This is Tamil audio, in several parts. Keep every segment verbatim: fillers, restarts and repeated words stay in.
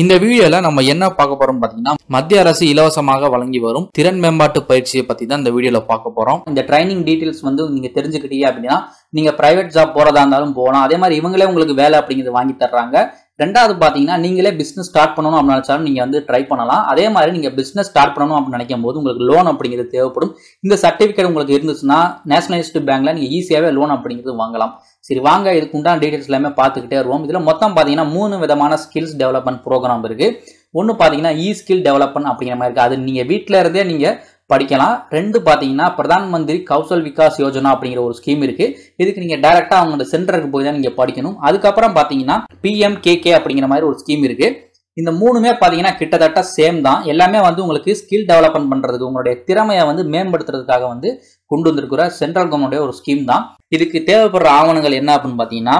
இந்த வீடியோல நம்ம என்ன பார்க்க போறோம் பாத்தீங்கன்னா, மத்திய அரசு இலவசமாக வழங்கி வரும் திறன் மேம்பாட்டு பயிற்சியை பத்தி தான் இந்த வீடியோல பார்க்க போறோம். இந்த ட்ரைனிங் டீடைல்ஸ் வந்து நீங்க தெரிஞ்சுக்கிட்டீங்க அப்படின்னா நீங்க பிரைவேட் ஜாப் போறதா இருந்தாலும் போகலாம். அதே மாதிரி இவங்களே உங்களுக்கு வேலை அப்படிங்கிறது வாங்கி தர்றாங்க. ரெண்டாவது பாத்தீங்கன்னா, நீங்களே பிசினஸ் ஸ்டார்ட் பண்ணணும் அப்படின்னு நினைச்சாலும் நீங்க வந்து ட்ரை பண்ணலாம். அதே மாதிரி நீங்க பிசினஸ் ஸ்டார்ட் பண்ணணும் அப்படின்னு நினைக்கும் போது உங்களுக்கு லோன் அப்படிங்கிறது தேவைப்படும். இந்த சர்டிபிகேட் உங்களுக்கு இருந்துச்சுன்னா நேஷனலைஸ்டு பேங்க்ல நீங்க ஈஸியாவே லோன் அப்படிங்கிறது வாங்கலாம். சரி வாங்க, இதுக்கு உண்டான டீடைல்ஸ் எல்லாமே பார்த்துக்கிட்டே வருவோம். இதுல மொத்தம் பாத்தீங்கன்னா மூணு விதமான ஸ்கில்ஸ் டெவலப்மெண்ட் ப்ரோக்ராம் இருக்கு. ஒன்னு பாத்தீங்கன்னா இ ஸ்கில் டெவலப்மெண்ட் அப்படிங்கிற மாதிரி இருக்கு. அது நீங்க வீட்டுல இருந்தே நீங்க படிக்கலாம். ரெண்டு பாத்தீங்கன்னா பிரதான் மந்திரி கௌசல் விகாஸ் யோஜனா அப்படிங்கிற ஒரு ஸ்கீம் இருக்கு. இதுக்கு நீங்க டைரக்டா அவங்களோட சென்டருக்கு போய் தான் நீங்க படிக்கணும். அதுக்கப்புறம் பாத்தீங்கன்னா பிஎம்கேகே அப்படிங்கிற மாதிரி ஒரு ஸ்கீம் இருக்கு. இந்த மூணுமே பாத்தீங்கன்னா கிட்டத்தட்ட சேம் தான். எல்லாமே வந்து உங்களுக்கு ஸ்கில் டெவலப்மெண்ட் பண்றதுக்கு உங்களுடைய திறமையை வந்து மேம்படுத்துறதுக்காக வந்து கொண்டு வந்திருக்கிற சென்ட்ரல் கவர்மெண்ட் ஒரு ஸ்கீம் தான். இதுக்கு தேவைப்படுற ஆவணங்கள் என்ன அப்படின்னு பாத்தீங்கன்னா,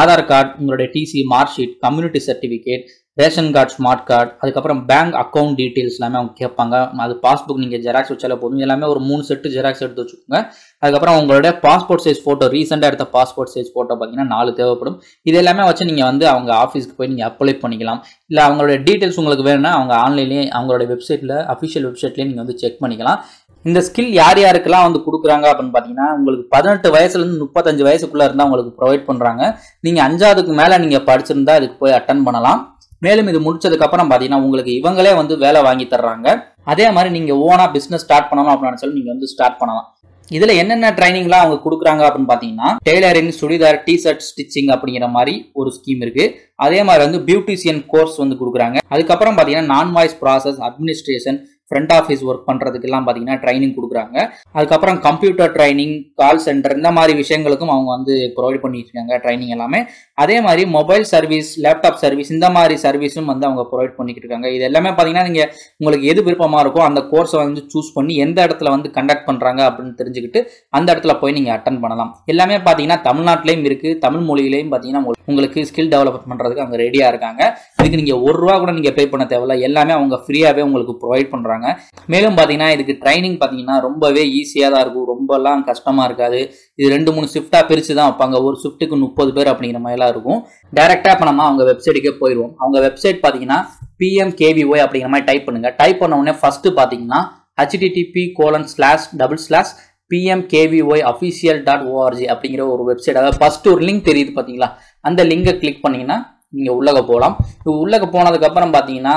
ஆதார் கார்டு, உங்களுடைய TC, mark sheet, community certificate, ration card, smart card, அதுக்கப்புறம் பேங்க் அக்கௌண்ட் டீடைல்ஸ் எல்லாமே அவங்க கேட்பாங்க. அது பாஸ்புக் நீங்கள் ஜெராக்ஸ் வச்சாலே போதும். எல்லாமே ஒரு மூணு செட்டு ஜெராக்ஸ் எடுத்து வச்சுக்கோங்க. அதுக்கப்புறம் உங்களுடைய பாஸ்போர்ட் சைஸ் ஃபோட்டோ, ரீசெண்டாக எடுத்த பாஸ்போர்ட் சைஸ் ஃபோட்டோ பார்த்தீங்கன்னா நாலு தேவைப்படும். இது எல்லாமே வச்சு நீங்கள் வந்து அவங்க ஆஃபீஸ்க்கு போய் நீங்கள் அப்ளை பண்ணிக்கலாம். இல்லை அவங்களுடைய டீடைல்ஸ் உங்களுக்கு வேணும்னா அவங்க ஆன்லைன்லேயே அவங்களுடைய வெப்சைட்டில், அஃபிஷியல் வெப்சைட்லேயே நீங்கள் வந்து செக் பண்ணிக்கலாம். இந்த ஸ்கில் யார் யாருக்கெல்லாம் வந்து கொடுக்குறாங்க அப்படின்னு பார்த்தீங்கன்னா, உங்களுக்கு பதினெட்டு வயசுலேருந்து முப்பத்தஞ்சு வயசுக்குள்ளே இருந்தால் உங்களுக்கு ப்ரொவைட் பண்ணுறாங்க. நீங்கள் அஞ்சாவதுக்கு மேலே நீங்கள் படிச்சிருந்தா இதுக்கு போய் அட்டன் பண்ணலாம். மேலும் இது முடிச்சதுக்கு அப்புறம் பாத்தீங்கன்னா உங்களுக்கு இவங்களே வந்து வேலை வாங்கி தர்றாங்க. அதே மாதிரி நீங்க ஓனா பிசினஸ் ஸ்டார்ட் பண்ணலாம் அப்படின்னு சொல்லி நீங்க வந்து ஸ்டார்ட் பண்ணலாம். இதுல என்னென்ன ட்ரைனிங்லாம் அவங்க கொடுக்குறாங்க அப்படின்னு பாத்தீங்கன்னா, tailoring, churidar, T shirt stitching அப்படிங்கிற மாதிரி ஒரு ஸ்கீம் இருக்கு. அதே மாதிரி வந்து பியூட்டிஷியன் கோர்ஸ் வந்து கொடுக்குறாங்க. அதுக்கப்புறம் பாத்தீங்கன்னா non voice process, administration, front office work பண்றதுக்கு எல்லாம் பாத்தீங்கன்னா ட்ரைனிங் கொடுக்குறாங்க. அதுக்கப்புறம் கம்ப்யூட்டர் ட்ரைனிங், கால் சென்டர், இந்த மாதிரி விஷயங்களுக்கும் அவங்க வந்து ப்ரொவைட் பண்ணிட்டு இருக்காங்க ட்ரைனிங் எல்லாமே. அதே மாதிரி மொபைல் சர்வீஸ், லேப்டாப் சர்வீஸ், இந்த மாதிரி சர்வீஸும் வந்து அவங்க ப்ரொவைட் பண்ணிக்கிட்டு இருக்காங்க. இது எல்லாமே பாத்தீங்கன்னா நீங்க உங்களுக்கு எது விருப்பமா இருக்கோ அந்த கோர்ஸை வந்து சூஸ் பண்ணி எந்த இடத்துல வந்து கண்டக்ட் பண்றாங்க அப்படின்னு தெரிஞ்சுக்கிட்டு அந்த இடத்துல போய் நீங்க அட்டன் பண்ணலாம். எல்லாமே பாத்தீங்கன்னா தமிழ்நாட்டிலையும் இருக்கு, தமிழ் மொழியிலையும் பாத்தீங்கன்னா உங்களுக்கு ஸ்கில் டெவலப் பண்றதுக்கு அவங்க ரெடியா இருக்காங்க. இதுக்கு நீங்க ஒரு ரூபா கூட நீங்க பே பண்ண தேவையில்ல. எல்லாமே அவங்க ஃப்ரீயாவே உங்களுக்கு ப்ரொவைட் பண்றாங்க. மேலும் பாத்தீங்கன்னா இதுக்கு ட்ரைனிங் பாத்தீங்கன்னா ரொம்பவே ஈஸியா தான் இருக்கும். ரொம்ப எல்லாம் கஷ்டமா இருக்காது. இது ரெண்டு மூணு ஷிஃப்டா பிரிச்சு தான் வைப்பாங்க. ஒரு ஷிஃப்ட்டுக்கு முப்பது பேர் அப்படிங்கிற மாதிரி எல்லாம் இருக்கும். டைரக்டா இப்ப நம்ம அவங்க வெப்சைட்டுக்கே போயிடுவோம். அவங்க வெப்சைட் பாத்தீங்கன்னா பிஎம்கேவிஒய் அப்படிங்கிற மாதிரி டைப் பண்ணுங்க. டைப் பண்ண உடனே ஃபர்ஸ்ட் பாத்தீங்கன்னா HTTP colon slash double slash PMKVY official dot ORG அப்படிங்கிற ஒரு வெப்சைட், அதாவது ஃபர்ஸ்ட் ஒரு லிங்க் தெரியுது பாத்தீங்களா, அந்த லிங்கை கிளிக் பண்ணீங்கன்னா நீங்க உள்ளக போகலாம். உள்ளக போனதுக்கு அப்புறம் பாத்தீங்கன்னா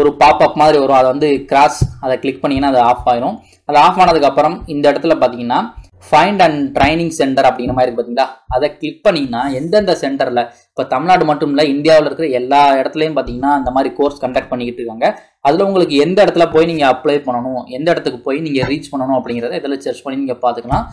ஒரு பாப்அப் மாதிரி வரும். அதை வந்து கிராஸ், அதை கிளிக் பண்ணிங்கன்னா அது ஆஃப் ஆயிரும். அது ஆஃப் ஆனதுக்கப்புறம் இந்த இடத்துல பார்த்தீங்கன்னா ஃபைண்ட் அண்ட் ட்ரைனிங் சென்டர் அப்படிங்கிற மாதிரி இருக்குது பார்த்தீங்களா, அதை கிளிக் பண்ணிங்கன்னா எந்தெந்த சென்டரில், இப்போ தமிழ்நாடு மட்டும் இல்லை இந்தியாவில் இருக்கிற எல்லா இடத்துலையும் பார்த்தீங்கன்னா இந்த மாதிரி கோர்ஸ் கண்டக்ட் பண்ணிக்கிட்டு இருக்காங்க. அதில் உங்களுக்கு எந்த இடத்துல போய் நீங்கள் அப்ளை பண்ணணும், எந்த இடத்துக்கு போய் நீங்கள் ரீச் பண்ணணும் அப்படிங்கிறத இதில் சர்ச் பண்ணி நீங்கள் பார்த்துக்கலாம்.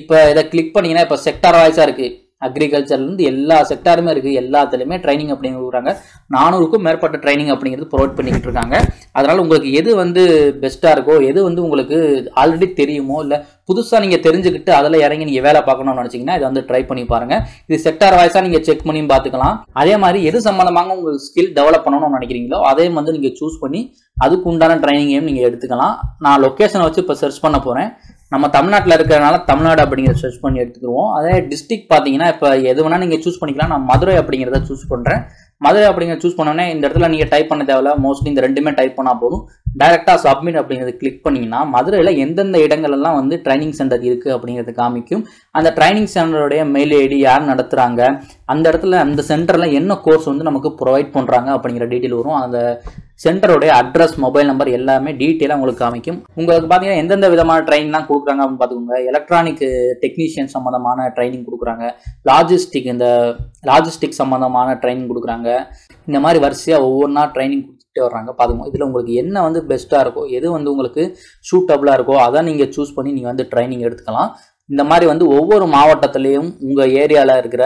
இப்போ இதை கிளிக் பண்ணிங்கன்னா இப்போ செக்டார் வாய்ஸாக இருக்குது. அக்ரிகல்ச்சர்லேருந்து எல்லா செக்டாருமே இருக்குது. எல்லாத்துலேயுமே ட்ரைனிங் அப்படிங்கிறது கொடுக்குறாங்க. நானூறுக்கும் மேற்பட்ட ட்ரைனிங் அப்படிங்கிறது ப்ரொவைட் பண்ணிக்கிட்டு இருக்காங்க. அதனால் உங்களுக்கு எது வந்து பெஸ்ட்டாக இருக்கோ, எது வந்து உங்களுக்கு ஆல்ரெடி தெரியுமோ, இல்லை புதுசாக நீங்கள் தெரிஞ்சுக்கிட்டு அதில் இறங்கி நீங்கள் வேலை பார்க்கணும்னு நினச்சிங்கன்னா இதை வந்து ட்ரை பண்ணி பாருங்கள். இது செக்டார் வாய்ஸாக நீங்கள் செக் பண்ணி பார்த்துக்கலாம். அதே மாதிரி எது சம்மந்தமாக உங்களுக்கு ஸ்கில் டெவலப் பண்ணணும்னு நினைக்கிறீங்களோ அதையும் வந்து நீங்கள் சூஸ் பண்ணி அதுக்கு உண்டான ட்ரைனிங்கையும் நீங்கள் எடுத்துக்கலாம். நான் லொக்கேஷனை வச்சு இப்போ சர்ச் பண்ண போகிறேன். நம்ம தமிழ்நாட்டில் இருக்கிறனால தமிழ்நாடு அப்படிங்கிறத சர்ச் பண்ணி எடுத்துக்குவோம். அதே டிஸ்ட்ரிக்ட் பார்த்தீங்கன்னா இப்போ எது வேணால் நீங்கள் சூஸ் பண்ணிக்கலாம். நான் மதுரை அப்படிங்கிறத சூஸ் பண்ணுறேன். மதுரை அப்படிங்கிறத சூஸ் பண்ணோன்னே இந்த இடத்துல நீங்கள் டைப் பண்ண தேவையில்ல. மோஸ்ட்லி இந்த ரெண்டுமே டைப் பண்ணால் போதும். டைரெக்டாக சப்மிட் அப்படிங்கிறது கிளிக் பண்ணிங்கன்னா மதுரையில் எந்தெந்த இடங்கள்லாம் வந்து ட்ரைனிங் சென்டர் இருக்குது அப்படிங்கிறது காமிக்கும். அந்த ட்ரைனிங் சென்டருடைய மெயில் ஐடி, யார் நடத்துகிறாங்க, அந்த இடத்துல அந்த சென்டரில் என்ன கோர்ஸ் வந்து நமக்கு ப்ரொவைட் பண்ணுறாங்க அப்படிங்கிற டீட்டெயில் வரும். அந்த சென்டருடைய அட்ரஸ், மொபைல் நம்பர் எல்லாமே டீட்டெயிலாக உங்களுக்கு காமிக்கும். உங்களுக்கு பார்த்தீங்கன்னா எந்தெந்த விதமான ட்ரைனிங்லாம் கொடுக்குறாங்க அப்படின்னு பார்த்துக்கோங்க. எலக்ட்ரானிக் டெக்னீஷியன் சம்மந்தமான ட்ரைனிங் கொடுக்குறாங்க, லாஜிஸ்டிக், இந்த லாஜிஸ்டிக் சம்மந்தமான ட்ரைனிங் கொடுக்குறாங்க. இந்த மாதிரி வரிசையாக ஒவ்வொன்றா ட்ரைனிங் கொடுத்துட்டே வர்றாங்க. பார்த்துக்கோங்க இதில் உங்களுக்கு என்ன வந்து பெஸ்ட்டாக இருக்கோ, எது வந்து உங்களுக்கு சூட்டபுளாக இருக்கோ அதை நீங்கள் சூஸ் பண்ணி நீங்கள் வந்து ட்ரைனிங் எடுத்துக்கலாம். இந்த மாதிரி வந்து ஒவ்வொரு மாவட்டத்துலேயும் உங்கள் ஏரியாவில் இருக்கிற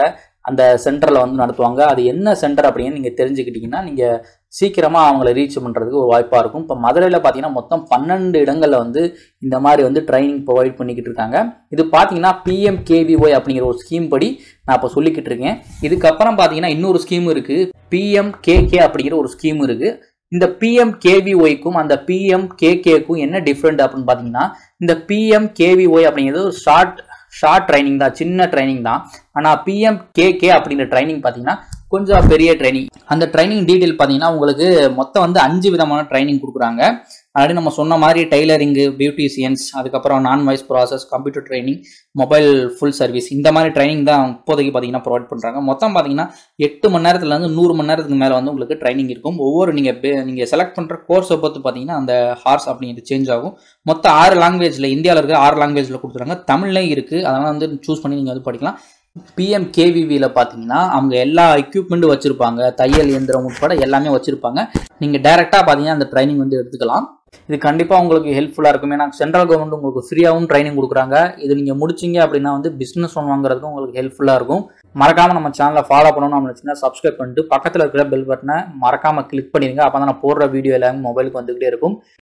அந்த சென்டரில் வந்து நடத்துவாங்க. அது என்ன சென்டர் அப்படின்னு நீங்கள் தெரிஞ்சுக்கிட்டிங்கன்னா நீங்கள் சீக்கிரமாக அவங்கள ரீச் பண்ணுறதுக்கு ஒரு வாய்ப்பாக இருக்கும். இப்போ மதுரையில் பார்த்தீங்கன்னா மொத்தம் பன்னெண்டு இடங்களில் வந்து இந்த மாதிரி வந்து ட்ரைனிங் ப்ரொவைட் பண்ணிக்கிட்டு இருக்காங்க. இது பார்த்தீங்கன்னா பிஎம்கேவிஒய் அப்படிங்கிற ஒரு ஸ்கீம் படி நான் இப்போ சொல்லிக்கிட்டு இருக்கேன். இதுக்கப்புறம் பார்த்தீங்கன்னா இன்னொரு ஸ்கீம் இருக்குது, பிஎம்கேகே அப்படிங்கிற ஒரு ஸ்கீம் இருக்குது. இந்த பிஎம்கேவிஒய்க்கும் அந்த பிஎம்கேகேக்கும் என்ன டிஃப்ரெண்ட் அப்படின்னு பார்த்தீங்கன்னா, இந்த பிஎம்கேவிஒய் அப்படிங்கிறது ஒரு ஷார்ட் ஷார்ட் ட்ரைனிங் தான், சின்ன ட்ரைனிங் தான். ஆனால் பிஎம்கேகே அப்படிங்கிற ட்ரைனிங் பார்த்தீங்கன்னா கொஞ்சம் பெரிய ட்ரைனிங். அந்த ட்ரைனிங் டீட்டெயில் பார்த்தீங்கன்னா உங்களுக்கு மொத்தம் வந்து அஞ்சு விதமான ட்ரைனிங் கொடுக்குறாங்க. ஆல்ரெடி நம்ம சொன்ன மாதிரி டைலரிங்கு, பியூட்டிஷியன்ஸ், அதுக்கப்புறம் non voice process, computer training, mobile full service, இந்த மாதிரி ட்ரைனிங் தான் இப்போதைக்கு பார்த்தீங்கன்னா ப்ரொவைட் பண்ணுறாங்க. மொத்தம் பார்த்தீங்கன்னா எட்டு மணி நேரத்துலேருந்து நூறு மணி நேரத்துக்கு மேலே வந்து உங்களுக்கு ட்ரைனிங் இருக்கும். ஒவ்வொரு நீங்கள் நீங்கள் செலக்ட் பண்ணுற கோர்ஸை பொறுத்து பார்த்தீங்கன்னா அந்த ஹார்ஸ் அப்படிங்கிறது சேஞ்ச் ஆகும். மொத்தம் ஆறு லாங்குவேஜில், இந்தியாவில் இருக்க ஆறு லாங்குவேஜில் கொடுத்துறாங்க. தமிழ்லேயும் இருக்குது, அதனால் வந்து சூஸ் பண்ணி நீங்கள் வந்து படிக்கலாம். பிஎம்கேவிவியில் பார்த்தீங்கன்னா அவங்க எல்லா எக்யூப்மெண்ட்டும் வச்சுருப்பாங்க, தையல் இயந்திரம் உட்பட எல்லாமே வச்சுருப்பாங்க. நீங்கள் டைரெக்டாக பார்த்தீங்கன்னா அந்த ட்ரைனிங் வந்து எடுத்துக்கலாம். இது கண்டிப்பாக உங்களுக்கு ஹெல்ப்ஃபுல்லாக இருக்கும். ஏன்னா சென்ட்ரல் கவர்மெண்ட் உங்களுக்கு ஃப்ரீயாகவும் ட்ரைனிங் கொடுக்குறாங்க. இது நீங்கள் முடிச்சிங்க அப்படின்னா வந்து பிஸ்னஸ் ஒன் வாங்குறதுக்கும் உங்களுக்கு ஹெல்ப்ஃபுல்லாக இருக்கும். மறக்காமல் நம்ம சேனலை ஃபாலோ பண்ணணும் அப்படின்னா சப்ஸ்கிரைப் பண்ணிட்டு பக்கத்தில் இருக்கிற பெல் பட்டனை மறக்காமல் கிளிக் பண்ணிடுங்க. அப்போ தான் நான் போடுற வீடியோ எல்லாமே மொபைலுக்கு வந்துகிட்டே இருக்கும்.